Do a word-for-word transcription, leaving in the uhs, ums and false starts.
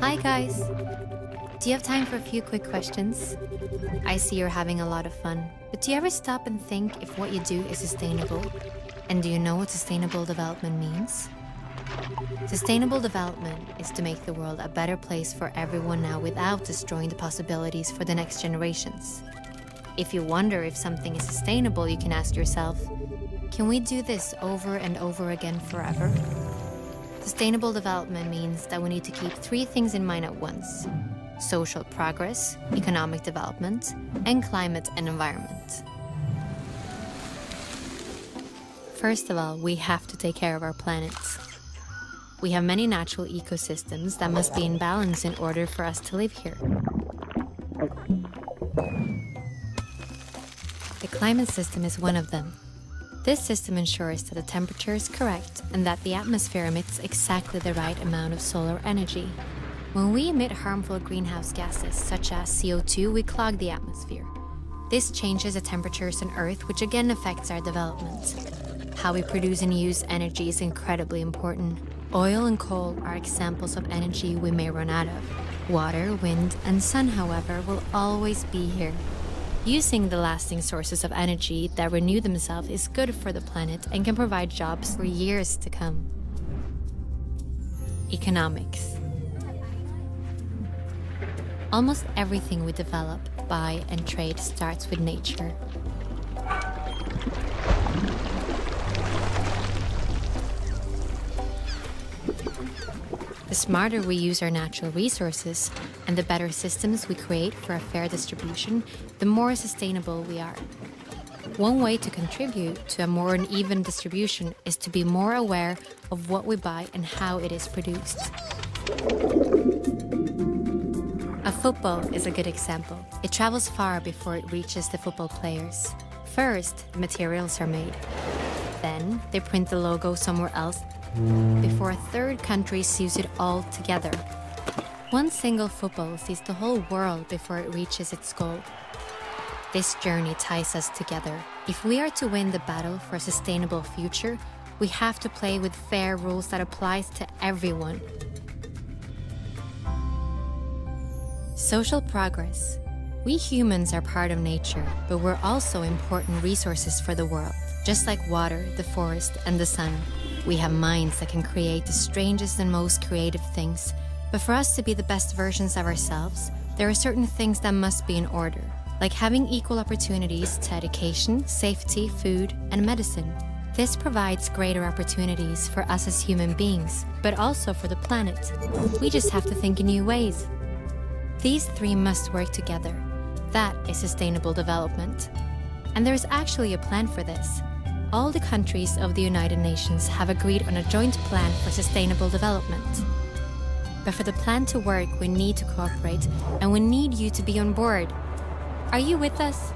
Hi guys! Do you have time for a few quick questions? I see you're having a lot of fun, but do you ever stop and think if what you do is sustainable? And do you know what sustainable development means? Sustainable development is to make the world a better place for everyone now without destroying the possibilities for the next generations. If you wonder if something is sustainable, you can ask yourself, can we do this over and over again forever? Sustainable development means that we need to keep three things in mind at once: social progress, economic development, and climate and environment. First of all, we have to take care of our planet. We have many natural ecosystems that must be in balance in order for us to live here. The climate system is one of them. This system ensures that the temperature is correct and that the atmosphere emits exactly the right amount of solar energy. When we emit harmful greenhouse gases, such as C O two, we clog the atmosphere. This changes the temperatures on Earth, which again affects our development. How we produce and use energy is incredibly important. Oil and coal are examples of energy we may run out of. Water, wind, and sun, however, will always be here. Using the lasting sources of energy that renew themselves is good for the planet and can provide jobs for years to come. Economics. Almost everything we develop, buy, and trade starts with nature. The smarter we use our natural resources and the better systems we create for a fair distribution, the more sustainable we are. One way to contribute to a more even distribution is to be more aware of what we buy and how it is produced. A football is a good example. It travels far before it reaches the football players. First, the materials are made. Then, they print the logo somewhere else before a third country sews it all together. One single football sees the whole world before it reaches its goal. This journey ties us together. If we are to win the battle for a sustainable future, we have to play with fair rules that applies to everyone. Social progress. We humans are part of nature, but we're also important resources for the world. Just like water, the forest, and the sun, we have minds that can create the strangest and most creative things. But for us to be the best versions of ourselves, there are certain things that must be in order, like having equal opportunities to education, safety, food, and medicine. This provides greater opportunities for us as human beings, but also for the planet. We just have to think in new ways. These three must work together. That is sustainable development. And there is actually a plan for this. All the countries of the United Nations have agreed on a joint plan for sustainable development. But for the plan to work, we need to cooperate, and we need you to be on board. Are you with us?